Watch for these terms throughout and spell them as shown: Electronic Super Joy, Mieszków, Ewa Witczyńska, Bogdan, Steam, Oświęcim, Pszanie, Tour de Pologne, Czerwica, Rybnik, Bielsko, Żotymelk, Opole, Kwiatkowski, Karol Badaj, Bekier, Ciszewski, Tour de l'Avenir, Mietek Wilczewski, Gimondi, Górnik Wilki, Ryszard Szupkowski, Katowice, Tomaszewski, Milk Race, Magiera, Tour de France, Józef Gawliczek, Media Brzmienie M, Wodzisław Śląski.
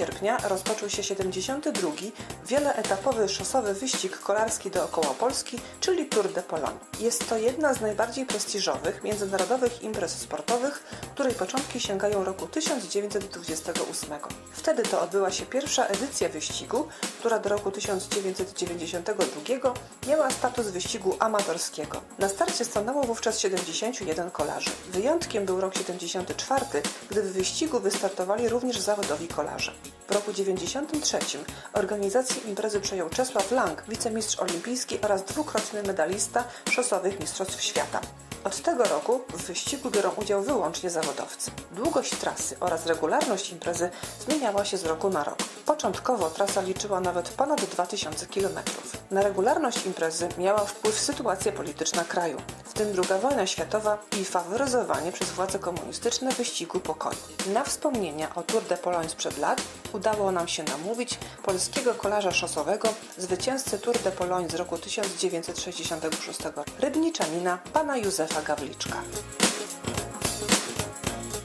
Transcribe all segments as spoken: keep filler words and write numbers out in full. sierpnia rozpoczął się siedemdziesiąty drugi wieloetapowy szosowy wyścig kolarski dookoła Polski, czyli Tour de Pologne. Jest to jedna z najbardziej prestiżowych międzynarodowych imprez sportowych, której początki sięgają roku tysiąc dziewięćset dwudziestego ósmego. Wtedy to odbyła się pierwsza edycja wyścigu, która do roku tysiąc dziewięćset dziewięćdziesiątego drugiego miała status wyścigu amatorskiego. Na starcie stanęło wówczas siedemdziesięciu jeden kolarzy. Wyjątkiem był rok siedemdziesiąty czwarty, gdy w wyścigu wystartowali również zawodowi kolarze. W roku dziewięćdziesiątym trzecim organizację imprezy przejął Czesław Lang, wicemistrz olimpijski oraz dwukrotny medalista szosowych mistrzostw świata. Od tego roku w wyścigu biorą udział wyłącznie zawodowcy. Długość trasy oraz regularność imprezy zmieniała się z roku na rok. Początkowo trasa liczyła nawet ponad dwa tysiące kilometrów. Na regularność imprezy miała wpływ sytuacja polityczna kraju, w tym druga wojna światowa i faworyzowanie przez władze komunistyczne wyścigu pokoju. Na wspomnienia o Tour de Pologne sprzed lat udało nam się namówić polskiego kolarza szosowego, zwycięzcę Tour de Pologne z roku tysiąc dziewięćset sześćdziesiątego szóstego, rybniczanina pana Józefa Gawliczka.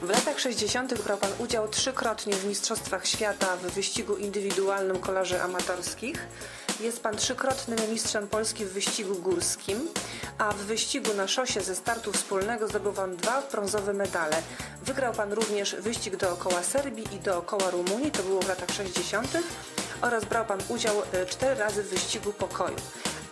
W latach sześćdziesiątych brał pan udział trzykrotnie w Mistrzostwach Świata w wyścigu indywidualnym kolarzy amatorskich. Jest pan trzykrotnym mistrzem Polski w wyścigu górskim, a w wyścigu na szosie ze startu wspólnego zdobył pan dwa brązowe medale. Wygrał pan również wyścig dookoła Serbii i dookoła Rumunii, to było w latach sześćdziesiątych, oraz brał pan udział cztery razy w wyścigu pokoju.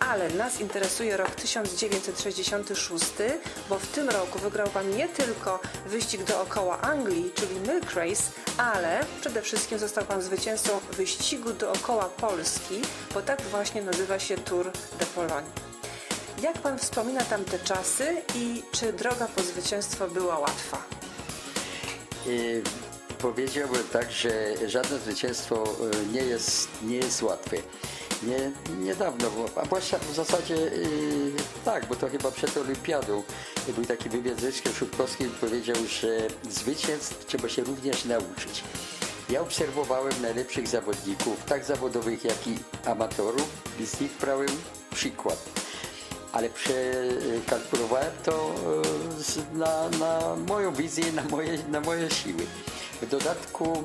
Ale nas interesuje rok tysiąc dziewięćset sześćdziesiąty szósty, bo w tym roku wygrał pan nie tylko wyścig dookoła Anglii, czyli Milk Race, ale przede wszystkim został pan zwycięzcą wyścigu dookoła Polski, bo tak właśnie nazywa się Tour de Pologne. Jak pan wspomina tamte czasy i czy droga po zwycięstwo była łatwa? I powiedziałbym tak, że żadne zwycięstwo nie jest, nie jest łatwe. Nie, niedawno, bo, a właśnie w zasadzie yy, tak, bo to chyba przed olimpiadą był taki wywiad z Ryszkiem Szupkowskim, powiedział, że zwycięstw trzeba się również nauczyć. Ja obserwowałem najlepszych zawodników, tak zawodowych jak i amatorów, i z nich brałem przykład. Ale przekalkulowałem to yy, na, na moją wizję, na moje, na moje siły. W dodatku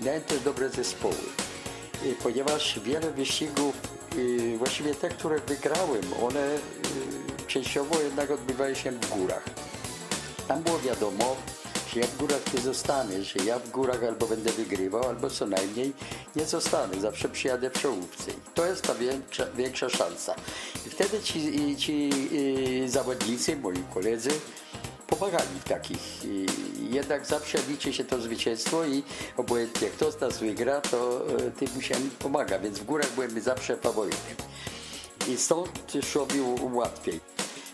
yy, miałem też dobre zespoły. Ponieważ wiele wyścigów, właściwie te, które wygrałem, one częściowo jednak odbywały się w górach. Tam było wiadomo, że ja w górach nie zostanę, że ja w górach albo będę wygrywał, albo co najmniej nie zostanę, zawsze przyjadę w czołówce. To jest ta większa, większa szansa. I wtedy ci, ci zawodnicy, moi koledzy, pomagali takich. I jednak zawsze liczy się to zwycięstwo i obojętnie kto z nas wygra, to tym się pomaga, więc w górach byłem zawsze faworytem. I stąd szło łatwiej.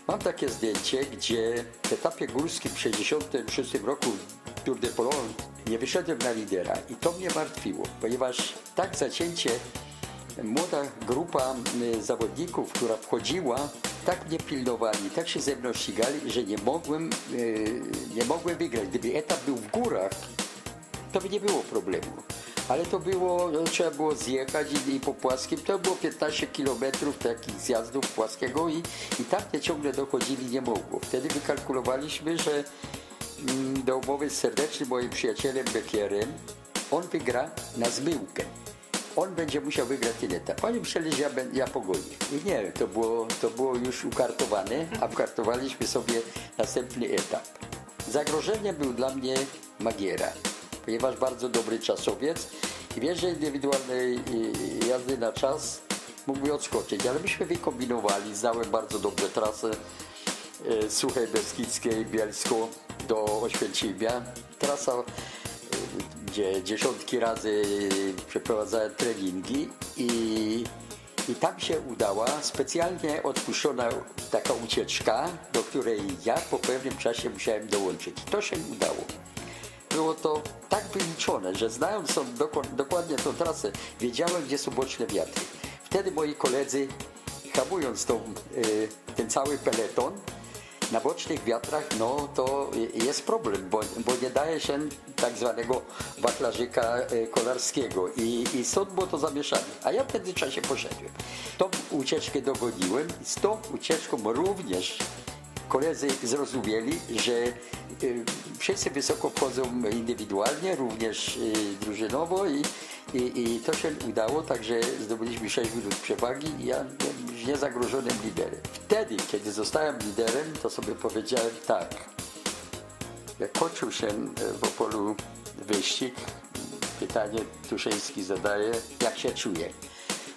Mam takie zdjęcie, gdzie w etapie górskim w sześćdziesiątym szóstym roku w Tour de Pologne nie wyszedłem na lidera i to mnie martwiło, ponieważ tak zacięcie młoda grupa zawodników, która wchodziła, tak mnie pilnowali, tak się ze mną ścigali, że nie mogłem, nie mogłem wygrać. Gdyby etap był w górach, to by nie było problemu. Ale to było, trzeba było zjechać i, i po płaskim, to było piętnaście kilometrów takich zjazdów płaskiego i, i tak mnie ciągle dochodzili, nie mogło. Wtedy wykalkulowaliśmy, że do umowy z serdecznym moim przyjacielem Bekierem, on wygra na zmyłkę. On będzie musiał wygrać ten etap. Panie Przeleś, ja, ja pogonię. I nie, to było, to było już ukartowane, a ukartowaliśmy sobie następny etap. Zagrożeniem był dla mnie Magiera, ponieważ bardzo dobry czasowiec i wiesz, że indywidualnej jazdy na czas mógłby odskoczyć, ale myśmy wykombinowali, znałem bardzo dobrze trasę Suchej Beskidzkiej, Bielsko do Oświęcimia. Trasa, gdzie dziesiątki razy przeprowadzałem treningi i, i tam się udała specjalnie odpuszczona taka ucieczka, do której ja po pewnym czasie musiałem dołączyć. To się udało. Było to tak wyliczone, że znając tą, dokładnie tą trasę, wiedziałem, gdzie są boczne wiatry. Wtedy moi koledzy, hamując tą, ten cały peleton, na bocznych wiatrach, no to jest problem, bo, bo nie daje się tak zwanego wachlarzyka kolarskiego i, i stąd było to zamieszanie. A ja w tym czasie poszedłem. Tą ucieczkę dogoniłem i z tą ucieczką również koledzy zrozumieli, że wszyscy wysoko wchodzą indywidualnie, również drużynowo i, i, i to się udało, także zdobyliśmy sześć minut przewagi i ja byłem już niezagrożonym liderem. Wtedy, kiedy zostałem liderem, to sobie powiedziałem tak, jak kończył się w Opolu wyścig, pytanie Tuszyński zadaje, jak się czuję.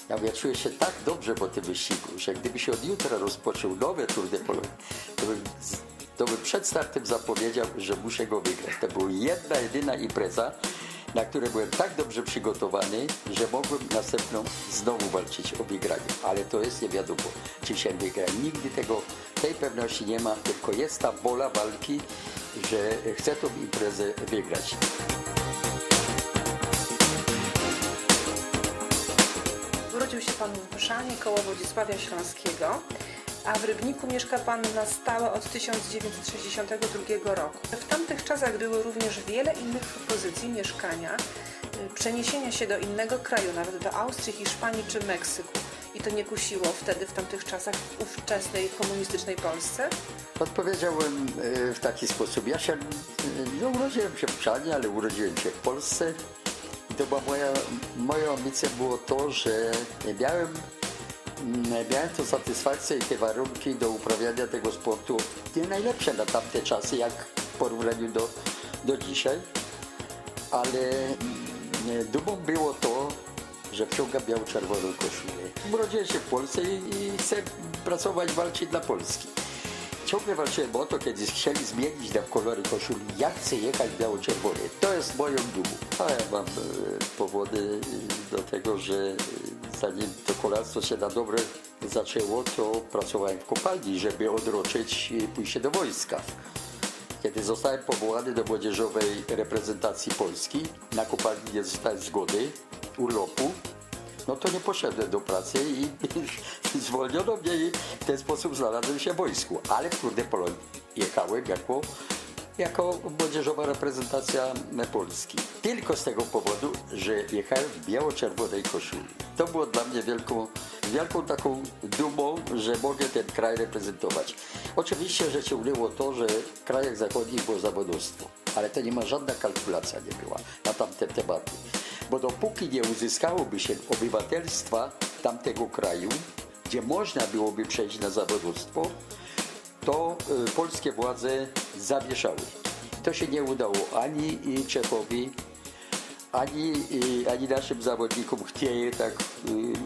Ja mówię, czuję się tak dobrze po tym wyścigu, że gdyby się od jutra rozpoczął nowy Tour de Pologne, to bym, to bym przed startem zapowiedział, że muszę go wygrać. To była jedna, jedyna impreza, na której byłem tak dobrze przygotowany, że mogłem następną znowu walczyć o wygranie. Ale to jest nie wiadomo, czy się wygra. Nigdy tego, tej pewności nie ma, tylko jest ta wola walki, że chcę tą imprezę wygrać. Urodził się Pan w Pszanie koło Wodzisławia Śląskiego, a w Rybniku mieszka Pan na stałe od tysiąc dziewięćset sześćdziesiątego drugiego roku. W tamtych czasach było również wiele innych propozycji mieszkania, przeniesienia się do innego kraju, nawet do Austrii, Hiszpanii czy Meksyku. I to nie kusiło wtedy, w tamtych czasach, w ówczesnej komunistycznej Polsce? Odpowiedziałem w taki sposób. Ja się, no, urodziłem się w Pszanie, ale urodziłem się w Polsce. To była moja, moją ambicją było to, że miałem, miałem tą satysfakcję i te warunki do uprawiania tego sportu nie najlepsze na tamte czasy, jak w porównaniu do, do dzisiaj, ale dumą było to, że wciąga biało-czerwoną koszulę. Urodziłem się w Polsce i, i chcę pracować, walczyć dla Polski. Ciągle walczyłem o to, kiedy chcieli zmienić nam kolory koszuli, ja chcę jechać biało-czerwone. To jest moją dumą. A ja mam powody do tego, że zanim to kolarstwo się na dobre zaczęło, to pracowałem w kopalni, żeby odroczyć pójście do wojska. Kiedy zostałem powołany do młodzieżowej reprezentacji Polski, na kopalni nie zostałem zgody, urlopu, no to nie poszedłem do pracy i, i zwolniono mnie i w ten sposób znalazłem się w wojsku. Ale w Tour de Pologne jechałem jako, jako młodzieżowa reprezentacja Polski. Tylko z tego powodu, że jechałem w biało-czerwonej koszuli. To było dla mnie wielką, wielką taką dumą, że mogę ten kraj reprezentować. Oczywiście, że ciągnęło to, że w krajach zachodnich było zawodowstwo, ale to nie ma żadna kalkulacja nie była na tamte tematy. Bo dopóki nie uzyskałoby się obywatelstwa tamtego kraju, gdzie można byłoby przejść na zawodowstwo, to y, polskie władze zawieszały. To się nie udało ani Czechowi, ani, y, ani naszym zawodnikom, którzy tak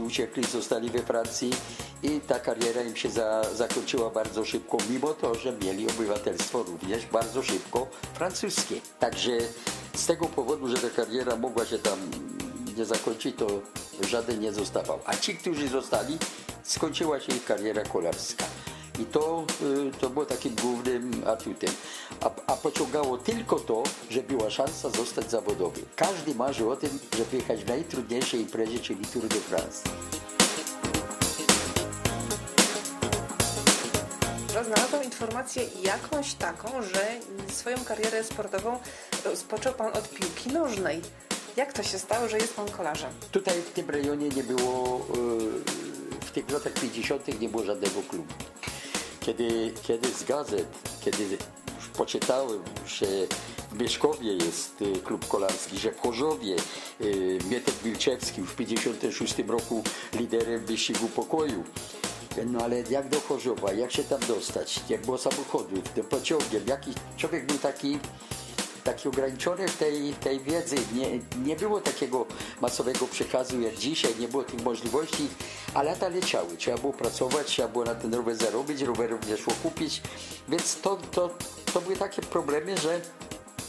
y, uciekli, zostali we Francji i ta kariera im się za, zakończyła bardzo szybko, mimo to, że mieli obywatelstwo również bardzo szybko francuskie. Także z tego powodu, że ta kariera mogła się tam nie zakończyć, to żaden nie zostawał. A ci, którzy zostali, skończyła się ich kariera kolarska. I to, to było takim głównym atutem. A, a pociągało tylko to, że była szansa zostać zawodowym. Każdy marzy o tym, żeby jechać w najtrudniejszej imprezie, czyli Tour de France. Znalazłam informację jakąś taką, że swoją karierę sportową rozpoczął Pan od piłki nożnej. Jak to się stało, że jest Pan kolarzem? Tutaj w tym rejonie nie było, w tych latach pięćdziesiątych nie było żadnego klubu. Kiedy, kiedy z gazet, kiedy poczytałem, że w Mieszkowie jest klub kolarski, że w Chorzowie Mietek Wilczewski w pięćdziesiątym szóstym roku liderem wyścigu pokoju. No ale jak do Kożowa, jak się tam dostać, jak było samochodów, pociągiem, jaki człowiek był taki, taki ograniczony w tej, tej wiedzy, nie, nie było takiego masowego przekazu jak dzisiaj, nie było tych możliwości, a lata leciały, trzeba było pracować, trzeba było na ten rower zarobić, rower również szło kupić, więc to, to, to były takie problemy, że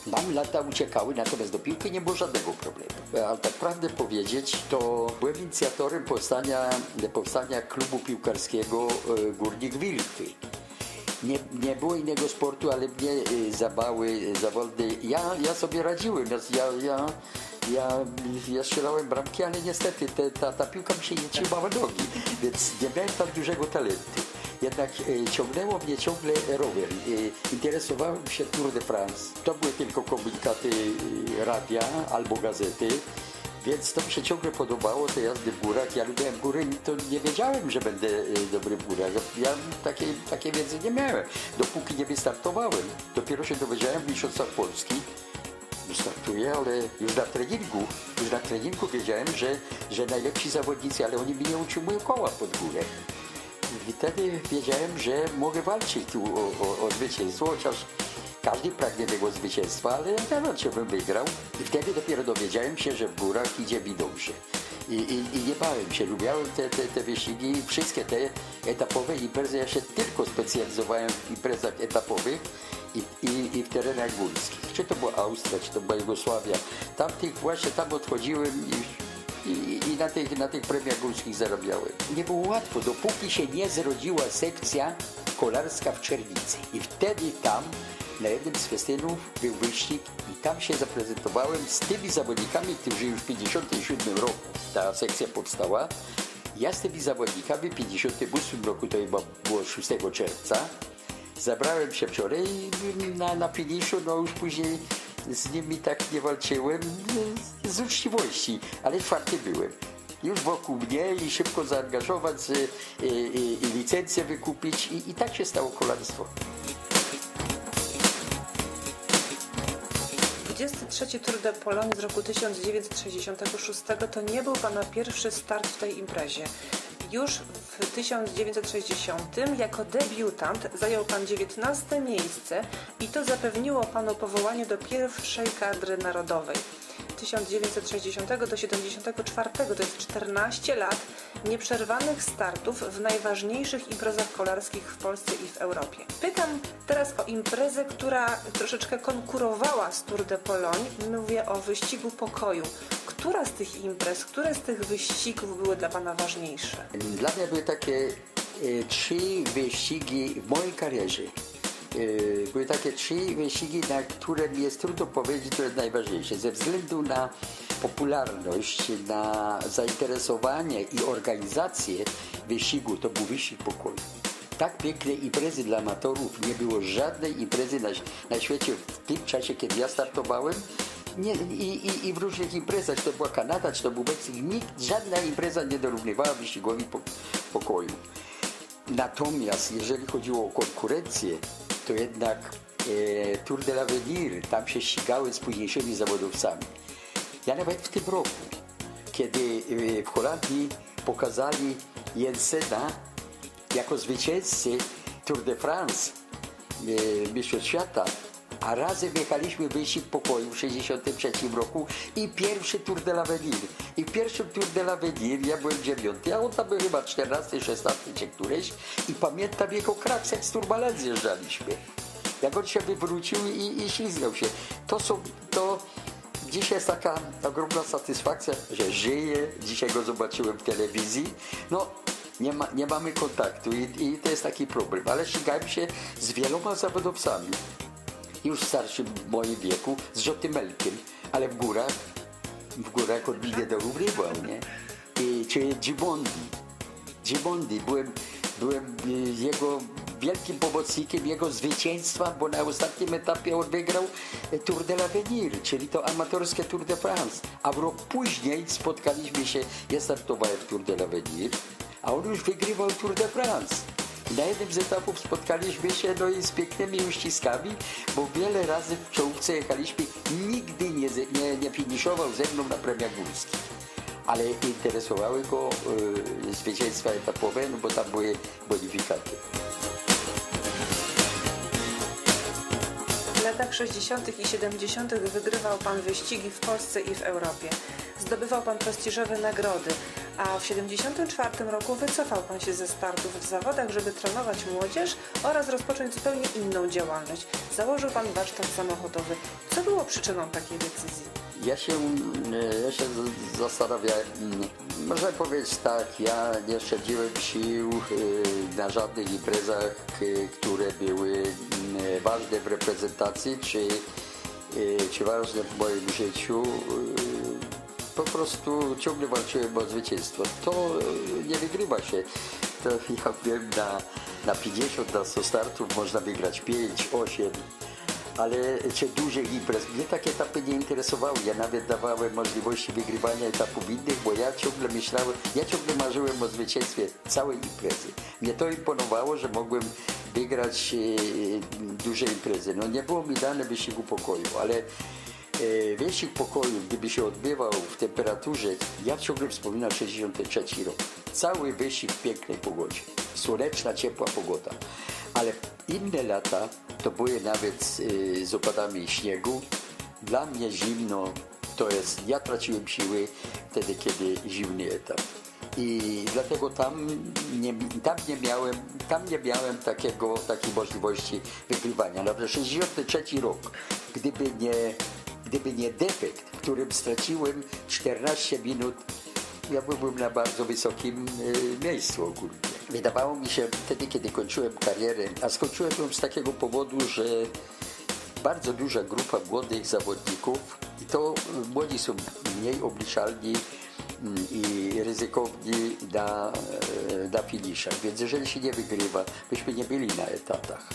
nam lata uciekały, natomiast do piłki nie było żadnego problemu. Ale tak prawdę powiedzieć, to byłem inicjatorem powstania, powstania klubu piłkarskiego Górnik Wilki. Nie, nie było innego sportu, ale mnie zabały, zawody. Ja, ja sobie radziłem, ja, ja, ja, ja strzelałem bramki, ale niestety te, ta, ta piłka mi się nie trzymała nogi, więc nie miałem tam dużego talentu. Jednak ciągnęło mnie ciągle rower. Interesowałem się Tour de France. To były tylko komunikaty radia albo gazety. Więc to mi się ciągle podobało, te jazdy w górach. Ja lubiłem góry i to nie wiedziałem, że będę dobry w górach. Ja takiej, takiej wiedzy nie miałem, dopóki nie wystartowałem. Dopiero się dowiedziałem w Mistrzostwach Polski, startuję, ale już na treningu, już na treningu wiedziałem, że, że najlepsi zawodnicy, ale oni mi nie utrzymują koła pod górę. I wtedy wiedziałem, że mogę walczyć tu o, o, o zwycięstwo, chociaż każdy pragnie tego zwycięstwa, ale ja nawet się bym wygrał. I wtedy dopiero dowiedziałem się, że w górach idzie mi dobrze. I, i, i nie bałem się, lubiałem te, te, te wyścigi i wszystkie te etapowe imprezy. Ja się tylko specjalizowałem w imprezach etapowych i, i, i w terenach górskich. Czy to była Austria, czy to była Jugosławia. Tam tych właśnie tam odchodziłem i, i, i na, tych, na tych premiach górskich zarabiałem. Nie było łatwo, dopóki się nie zrodziła sekcja kolarska w Czerwicy. I wtedy tam na jednym z festynów był wyścig i tam się zaprezentowałem z tymi zawodnikami, którzy już w pięćdziesiątym siódmym roku ta sekcja powstała. Ja z tymi zawodnikami w pięćdziesiątym ósmym roku, to chyba było szóstego czerwca, zabrałem się wczoraj na, na finiszu, no już później z nimi tak nie walczyłem z uczciwości, ale czwarty byłem. Już wokół mnie i szybko zaangażować i, i, i licencję wykupić i, i tak się stało kolarstwo. dwudziesty trzeci Tour de Pologne z roku tysiąc dziewięćset sześćdziesiątego szóstego to nie był Pana pierwszy start w tej imprezie. Już w tysiąc dziewięćset sześćdziesiątym jako debiutant zajął Pan dziewiętnaste miejsce i to zapewniło Panu powołanie do pierwszej kadry narodowej. tysiąc dziewięćset sześćdziesiątego do siedemdziesiątego czwartego to jest czternaście lat nieprzerwanych startów w najważniejszych imprezach kolarskich w Polsce i w Europie. Pytam teraz o imprezę, która troszeczkę konkurowała z Tour de Pologne. Mówię o wyścigu pokoju. Która z tych imprez, które z tych wyścigów były dla Pana ważniejsze? Dla mnie były takie e, trzy wyścigi w mojej karierze. Były takie trzy wyścigi, na które mi jest trudno powiedzieć, które jest najważniejsze. Ze względu na popularność, na zainteresowanie i organizację wyścigu, to był wyścig pokoju. Tak pięknej imprezy dla amatorów nie było żadnej imprezy na, na świecie w tym czasie, kiedy ja startowałem. Nie, i, i, I w różnych imprezach, czy to była Kanada, czy to był Meksyk, nikt, żadna impreza nie dorównywała wyścigowi pokoju. Natomiast jeżeli chodziło o konkurencję, to jednak e, Tour de l'Avenir, tam się ścigały z późniejszymi zawodowcami. Ja nawet w tym roku, kiedy e, w Holandii pokazali Jensena jako zwycięzcę Tour de France, e, mistrzostw świata, a razem jechaliśmy wyścig pokoju w tysiąc dziewięćset sześćdziesiątym trzecim roku i pierwszy Tour de l'Avenir. I w pierwszym Tour de l'Avenir ja byłem dziewiąty, a on tam był chyba czternasty, szesnasty czy któreś. I pamiętam jego kraks, jak z Turbalan zjeżdżaliśmy. Jak on się wywrócił i, i ślizgnął się. To są, to dzisiaj jest taka ogromna satysfakcja, że żyje. Dzisiaj go zobaczyłem w telewizji. No, Nie, ma, nie mamy kontaktu i, i to jest taki problem. Ale ścigałem się z wieloma zawodowcami. Już w starszym moim wieku, z Żotymelkiem, ale w górach, w górach on mnie dorównywał, nie? I, czy Gimondi, Gimondi, byłem, byłem jego wielkim pomocnikiem, jego zwycięstwa, bo na ostatnim etapie on wygrał Tour de l'Avenir, czyli to amatorskie Tour de France, a w rok później spotkaliśmy się, ja startowałem w Tour de l'Avenir, a on już wygrywał Tour de France. Na jednym z etapów spotkaliśmy się no i z pięknymi uściskami, bo wiele razy w czołówce jechaliśmy, nigdy nie, nie, nie finiszował ze mną na premiach górskich. Ale interesowały go y, zwycięstwa etapowe, no bo tam były bonifikaty. W latach sześćdziesiątych i siedemdziesiątych wygrywał Pan wyścigi w Polsce i w Europie. Zdobywał Pan prestiżowe nagrody, a w siedemdziesiątym czwartym roku wycofał Pan się ze startów w zawodach, żeby trenować młodzież oraz rozpocząć zupełnie inną działalność. Założył Pan warsztat samochodowy. Co było przyczyną takiej decyzji? Ja się, ja się zastanawiałem, można powiedzieć tak, ja nie szczędziłem sił na żadnych imprezach, które były ważne w reprezentacji, czy, czy ważne w moim życiu. Po prostu ciągle walczyłem o zwycięstwo. To nie wygrywa się. To ja wiem, na, na pięćdziesiąt, na sto startów można wygrać pięć, osiem, ale czy dużych imprez. Mnie takie etapy nie interesowały, ja nawet dawałem możliwości wygrywania etapów innych, bo ja ciągle myślałem, ja ciągle marzyłem o zwycięstwie całej imprezy. Mnie to imponowało, że mogłem wygrać duże imprezy. No nie było mi dane wyścigu pokoju, ale wyścig pokoju, gdyby się odbywał w temperaturze, ja ciągle wspominam sześćdziesiąty trzeci rok. Cały wyścig w pięknej pogodzie, słoneczna, ciepła pogoda, ale inne lata to były nawet z opadami śniegu. Dla mnie zimno to jest, ja traciłem siły wtedy, kiedy zimny etap. I dlatego tam nie, tam nie miałem, tam nie miałem takiego, takiej możliwości wygrywania. Nawet sześćdziesiąty trzeci rok, gdyby nie, gdyby nie defekt, którym straciłem czternaście minut, ja byłbym na bardzo wysokim miejscu ogólnie. Wydawało mi się wtedy, kiedy kończyłem karierę, a skończyłem ją z takiego powodu, że bardzo duża grupa młodych zawodników, i to młodzi są mniej obliczalni i ryzykowni na, na finiszach, więc jeżeli się nie wygrywa, byśmy nie byli na etatach.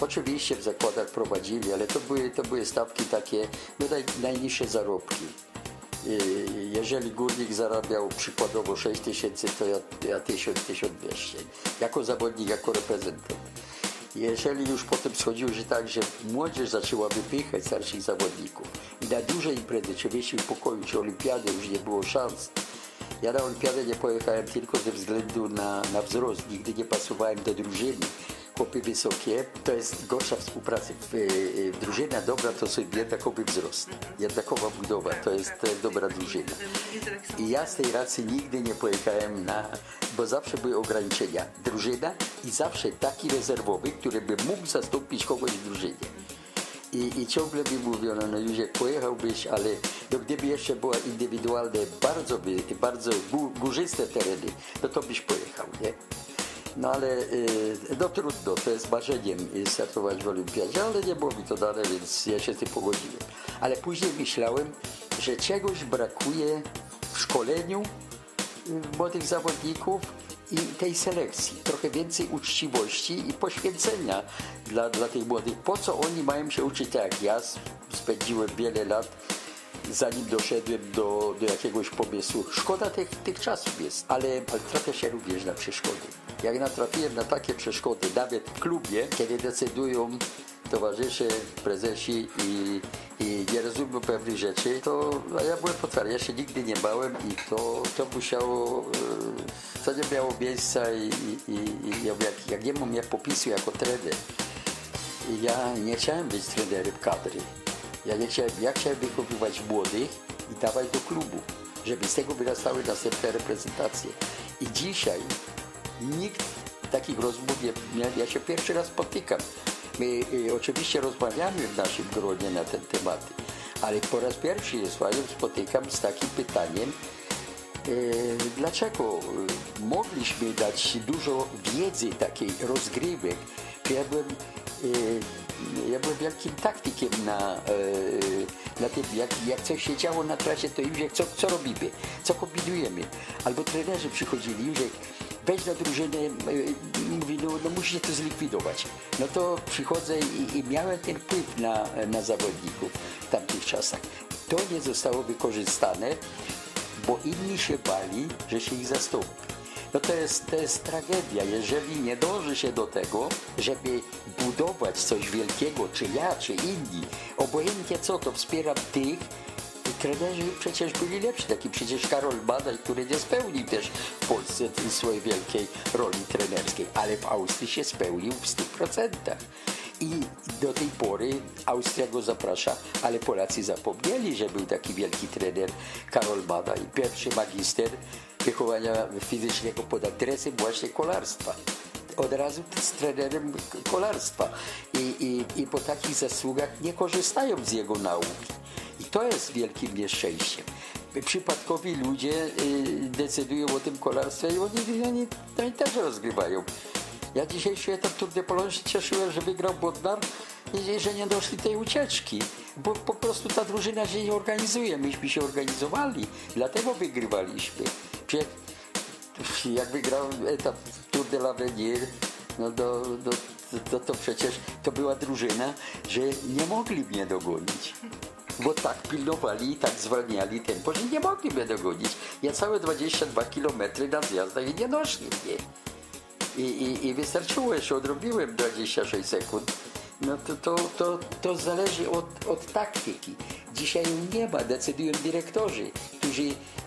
Oczywiście w zakładach prowadzili, ale to były, to były stawki takie, no naj, najniższe zarobki. Jeżeli górnik zarabiał przykładowo sześć tysięcy, to ja, ja tysiąc, tysiąc dwieście. Jako zawodnik, jako reprezentant. Jeżeli już potem schodziło się tak, że młodzież zaczęła wypychać starszych zawodników i na duże imprezy, czy wyścig pokoju, czy olimpiady, już nie było szans. Ja na olimpiadę nie pojechałem tylko ze względu na, na wzrost, nigdy nie pasowałem do drużyny. Chłopy wysokie, to jest gorsza współpraca. Drużyna dobra to są jednakowy wzrost, jednakowa budowa, to jest, to jest dobra drużyna. I ja z tej racji nigdy nie pojechałem na, bo zawsze były ograniczenia. Drużyna i zawsze taki rezerwowy, który by mógł zastąpić kogoś w drużynie. I, i ciągle mi mówiono, no już jak pojechałbyś, ale no gdyby jeszcze były indywidualne, bardzo, bardzo górzyste tereny, no to byś pojechał, nie? No ale no trudno, to jest marzeniem startować w olimpiadzie, ale nie było mi to dane, więc ja się z tym pogodziłem. Ale później myślałem, że czegoś brakuje w szkoleniu młodych zawodników i tej selekcji. Trochę więcej uczciwości i poświęcenia dla, dla tych młodych. Po co oni mają się uczyć, tak jak ja spędziłem wiele lat, zanim doszedłem do, do jakiegoś pomysłu. Szkoda tych, tych czasów jest, ale, ale trafia się również na przeszkody. Jak natrafiłem na takie przeszkody, nawet w klubie, kiedy decydują towarzysze, prezesi i, i nie rozumiem pewnych rzeczy, to ja byłem potwardy, ja się nigdy nie bałem i to, to musiało, to nie miało miejsca i, i, i jak, jak nie mam ja popisu jako trener, ja nie chciałem być trenerem kadry. Ja, nie chciałem, ja chciałem wychowywać młodych i dawać do klubu, żeby z tego wyrastały następne reprezentacje. I dzisiaj nikt takich rozmów nie miał. Ja się pierwszy raz spotykam. My y, oczywiście rozmawiamy w naszym gronie na ten temat, ale po raz pierwszy spotykam z takim pytaniem, y, dlaczego mogliśmy dać dużo wiedzy takiej rozgrywek. Ja byłem, y, Ja byłem wielkim taktykiem na, na tym, jak, jak coś się działo na trasie, to Józek, co, co robimy, co kombinujemy. Albo trenerzy przychodzili, Józek, weź na drużynę, mówi, no, no musicie to zlikwidować. No to przychodzę i, i miałem ten wpływ na, na zawodników w tamtych czasach. To nie zostało wykorzystane, bo inni się bali, że się ich zastąpi. No to jest, to jest tragedia, jeżeli nie dąży się do tego, żeby budować coś wielkiego, czy ja, czy inni, obojętnie co, to wspieram tych, trenerzy przecież byli lepsi, taki przecież Karol Badaj, który nie spełnił też w Polsce swojej wielkiej roli trenerskiej, ale w Austrii się spełnił w stu procentach. I do tej pory Austria go zaprasza, ale Polacy zapomnieli, że był taki wielki trener Karol Badaj, pierwszy magister wychowania fizycznego pod adresem właśnie kolarstwa. Od razu z trenerem kolarstwa. I, i, i po takich zasługach nie korzystają z jego nauki. I to jest wielkim nieszczęściem. Przypadkowi ludzie y, decydują o tym kolarstwie i oni, oni, oni też rozgrywają. Ja dzisiejszy etap Tour de Pologne się cieszyłem, że wygrał Bodnar i że nie doszli tej ucieczki, bo po prostu ta drużyna się nie organizuje. Myśmy się organizowali, dlatego wygrywaliśmy. Przecież jak wygrał etap Tour de l'Avenir, no do, do, to, to przecież to była drużyna, że nie mogli mnie dogonić. Bo tak pilnowali i tak zwalniali tempo, że nie mogli mnie dogonić. Ja całe dwadzieścia dwa kilometry na zjazdach i nie doszli mnie. I, i, I wystarczyło, że odrobiłem dwadzieścia sześć sekund. No to, to, to, to zależy od, od taktyki. Dzisiaj nie ma, decydują dyrektorzy, którzy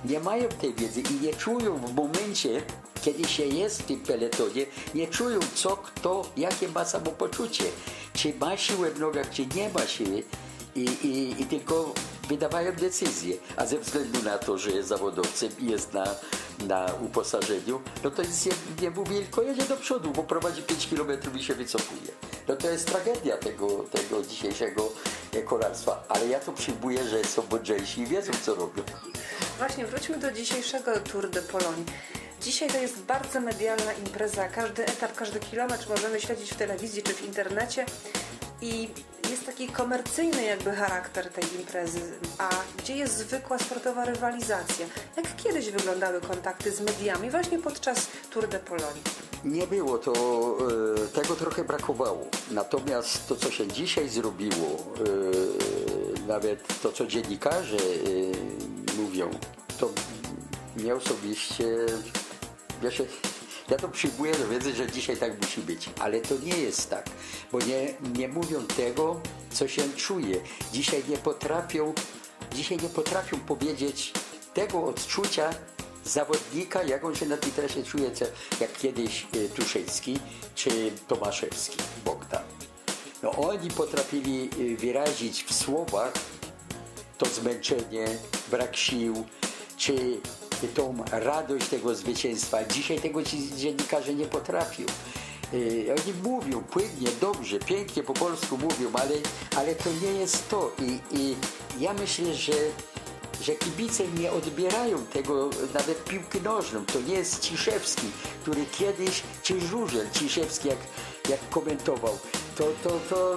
nie mają tej wiedzy i nie czują w momencie, kiedy się jest w tym peletonie, nie czują co, kto, jakie ma samopoczucie. Czy ma siłę w nogach, czy nie ma siły. I, i, i tylko wydawają decyzję, a ze względu na to, że jest zawodowcem i jest na, na uposażeniu, no to nic nie, nie mówi, tylko jedzie do przodu, bo prowadzi pięć kilometrów i się wycofuje. No to jest tragedia tego, tego dzisiejszego kolarstwa, ale ja to przyjmuję, że są mądrzejsi i wiedzą, co robią. Właśnie wróćmy do dzisiejszego Tour de Pologne. Dzisiaj to jest bardzo medialna impreza, każdy etap, każdy kilometr możemy śledzić w telewizji czy w internecie i jest taki komercyjny jakby charakter tej imprezy, a gdzie jest zwykła sportowa rywalizacja? Jak kiedyś wyglądały kontakty z mediami właśnie podczas Tour de Pologne? Nie było to, tego trochę brakowało, natomiast to co się dzisiaj zrobiło, nawet to co dziennikarze mówią, to mnie osobiście, ja się... Ja to przyjmuję do wiedzy, że dzisiaj tak musi być, ale to nie jest tak, bo nie, nie mówią tego, co się czuje. Dzisiaj nie potrafią, dzisiaj nie potrafią powiedzieć tego odczucia zawodnika, jak on się na tej trasie czuje, jak kiedyś Tuszyński czy Tomaszewski, Bogdan. No oni potrafili wyrazić w słowach to zmęczenie, brak sił, czy tą radość tego zwycięstwa. Dzisiaj tego ci dziennikarze nie potrafią. Yy, oni mówią płynnie, dobrze, pięknie po polsku mówią, ale, ale to nie jest to. I, i ja myślę, że, że kibice nie odbierają tego, nawet piłki nożną. To nie jest Ciszewski, który kiedyś, czy Żużel Ciszewski, jak, jak komentował, to, to, to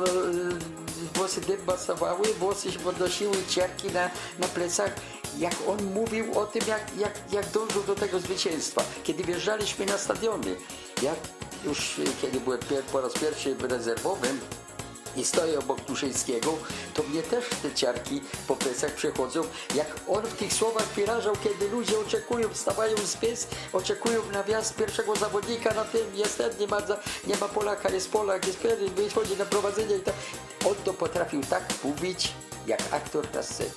włosy dęba stawały, włosy się podnosiły, ciarki na, na plecach. Jak on mówił o tym, jak, jak, jak dążył do tego zwycięstwa, kiedy wjeżdżaliśmy na stadiony, jak już kiedy byłem po raz pierwszy rezerwowym i stoję obok Tuszyńskiego, to mnie też te ciarki po plecach przechodzą, jak on w tych słowach wyrażał, kiedy ludzie oczekują, wstawają z pies, oczekują na wjazd pierwszego zawodnika, na tym jest ten, nie ma, nie ma Polaka, jest Polak, jest Pierre, wychodzi na prowadzenie i tak. On to potrafił tak mówić, jak aktor na scenie.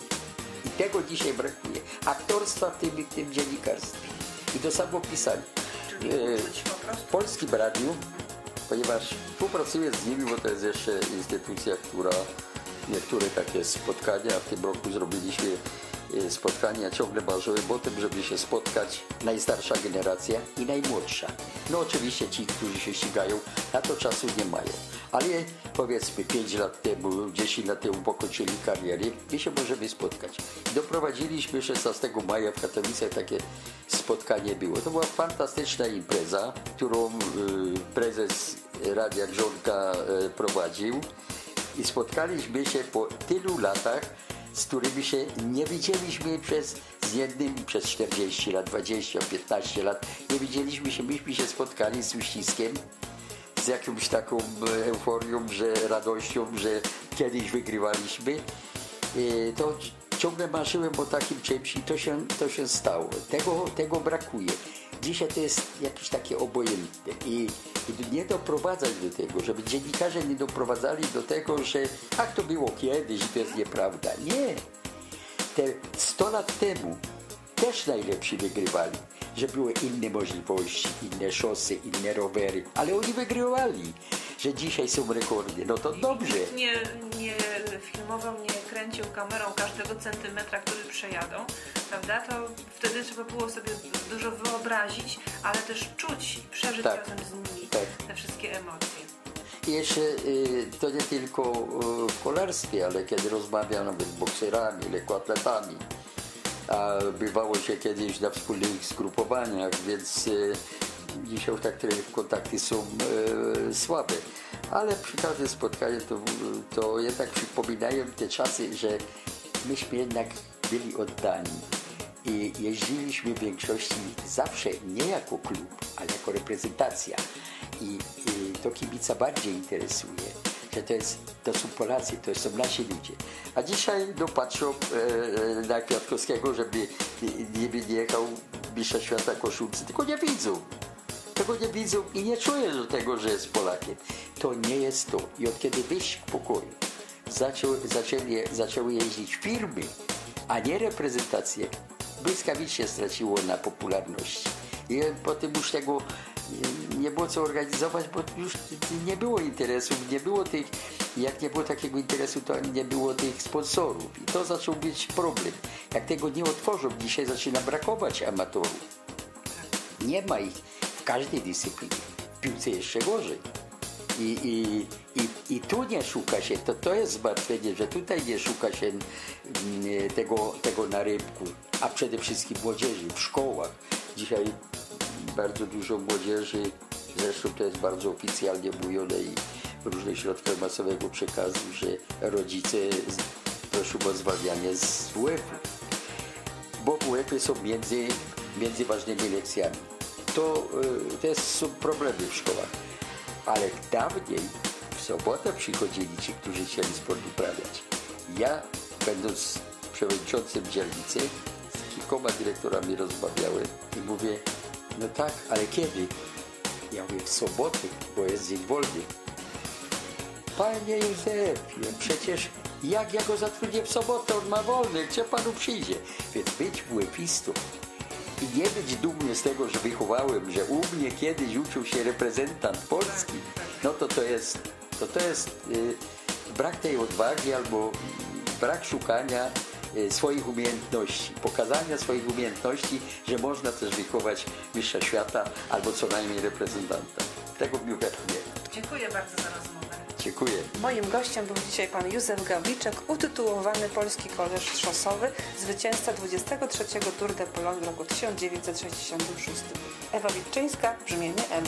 I tego dzisiaj brakuje. Aktorstwa w tym, w tym dziennikarstwie. I to samo pisanie. W Polskim Radiu, ponieważ współpracuję z nimi, bo to jest jeszcze instytucja, która niektóre takie spotkania, w tym roku zrobiliśmy spotkania, ciągle marzyłem o tym, żeby się spotkać najstarsza generacja i najmłodsza. No oczywiście ci, którzy się ścigają, na to czasu nie mają. Ale powiedzmy pięć lat temu, dziesięć lat temu pokończyli kariery i się możemy spotkać. Doprowadziliśmy szesnastego maja w Katowicach, takie spotkanie było. To była fantastyczna impreza, którą prezes Radia Grzonka prowadził i spotkaliśmy się po tylu latach, z którymi się nie widzieliśmy przez z jednym przez czterdzieści lat, dwadzieścia, piętnaście lat. Nie widzieliśmy się, myśmy się spotkali z uściskiem, z jakąś taką euforią, że radością, że kiedyś wygrywaliśmy. To ciągle marzyłem o takim czymś i to się, to się stało. Tego, tego brakuje. Dzisiaj to jest jakieś takie obojętne i, i nie doprowadzać do tego, żeby dziennikarze nie doprowadzali do tego, że tak to było kiedyś, to jest nieprawda. Nie. Te sto lat temu też najlepsi wygrywali, że były inne możliwości, inne szosy, inne rowery, ale oni wygrywali, że dzisiaj są rekordy. No to dobrze. Nie, nie filmował, nie kręcił kamerą każdego centymetra, który przejadą, prawda? To wtedy trzeba było sobie dużo wyobrazić, ale też czuć i przeżyć tak, razem z nimi tak. Te wszystkie emocje. I jeszcze to nie tylko w kolarstwie, ale kiedy rozmawiam nawet z bokserami, lekkoatletami, a bywało się kiedyś na wspólnych zgrupowaniach, więc dzisiaj tak kontakty są słabe. Ale przy każdym spotkaniu to, to jednak przypominają te czasy, że myśmy jednak byli oddani i jeździliśmy w większości zawsze nie jako klub, ale jako reprezentacja. I, i to kibica bardziej interesuje, że to, jest, to są Polacy, to są nasi ludzie. A dzisiaj no, patrzą e, na Kwiatkowskiego, żeby nie jechał mistrza świata koszulce, tylko nie widzą. Tego nie widzą i nie czuję do tego, że jest Polakiem. To nie jest to. I od kiedy wyjść w pokoju zaczęły, zaczęły, zaczęły jeździć firmy, a nie reprezentacje, błyskawicznie straciło na popularności. I potem już tego nie było co organizować, bo już nie było interesów, nie było tych, jak nie było takiego interesu, to nie było tych sponsorów. I to zaczął być problem. Jak tego nie otworzą, dzisiaj zaczyna brakować amatorów. Nie ma ich. W każdej dyscyplinie. W piłce jeszcze gorzej. I, i, i, i tu nie szuka się, to, to jest zmartwienie, że tutaj nie szuka się m, tego, tego na rybku, a przede wszystkim młodzieży w szkołach. Dzisiaj bardzo dużo młodzieży, zresztą to jest bardzo oficjalnie mówione i w różnych środkach masowego przekazu, że rodzice proszą o zwalnianie z wuefu, bo wuefy są między, między ważnymi lekcjami. To, to jest, są problemy w szkołach, ale dawniej w sobotę przychodzili ci, którzy chcieli sport uprawiać. Ja, będąc przewodniczącym dzielnicy, z kilkoma dyrektorami rozmawiałem i mówię, no tak, ale kiedy? Ja mówię, w sobotę, bo jest dzień wolny. Panie Józefie, przecież jak ja go zatrudnię w sobotę, on ma wolny, gdzie panu przyjdzie? Więc być wuefistą i nie być dumny z tego, że wychowałem, że u mnie kiedyś uczył się reprezentant Polski, no to to jest, to to jest e, brak tej odwagi albo brak szukania e, swoich umiejętności, pokazania swoich umiejętności, że można też wychować mistrza świata albo co najmniej reprezentanta. Tego w piłkę nie. Dziękuję bardzo za rozmowę. Dziękuję. Moim gościem był dzisiaj pan Józef Gawliczek, utytułowany polski kolarz szosowy, zwycięzca dwudziestego trzeciego Tour de Pologne w roku tysiąc dziewięćset sześćdziesiątym szóstym. Ewa Witczyńska, Brzmienie M.